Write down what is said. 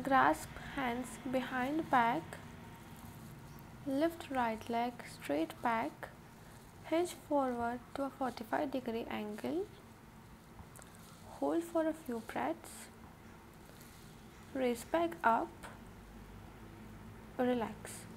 grasp hands behind back, lift right leg straight back, hinge forward to a 45-degree angle, hold for a few breaths, raise back up, relax.